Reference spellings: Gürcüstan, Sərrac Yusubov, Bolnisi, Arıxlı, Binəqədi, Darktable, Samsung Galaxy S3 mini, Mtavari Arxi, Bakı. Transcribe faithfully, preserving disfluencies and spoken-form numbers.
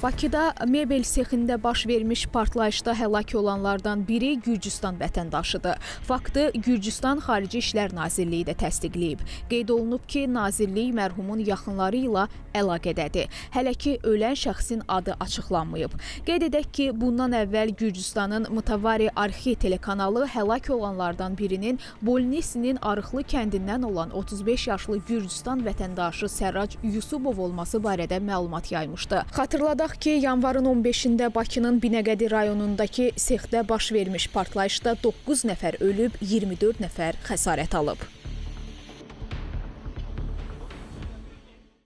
Bakıda mebel sexində baş vermiş partlayışda həlak olanlardan biri Gürcüstan vətəndaşıdır. Faktı Gürcüstan Xarici İşlər Nazirliyi də təsdiqləyib. Qeyd olunub ki, Nazirlik mərhumun yaxınları ilə əlaqədədir. Hələ ki, ölən şəxsin adı açıqlanmayıb. Qeyd edək ki, bundan əvvəl Gürcüstanın Mtavari Arxi telekanalı həlak olanlardan birinin Bolnisinin Arıxlı kəndindən olan otuz beş yaşlı Gürcüstan vətəndaşı Sərrac Yusubov olması barədə məlumat yaymışdı. Xatırladaq ki, yanvarın on beşində Bakının Binəqədi rayonundakı sexdə baş vermiş partlayışda doqquz nəfər ölüb, iyirmi dörd nəfər xəsarət alıb.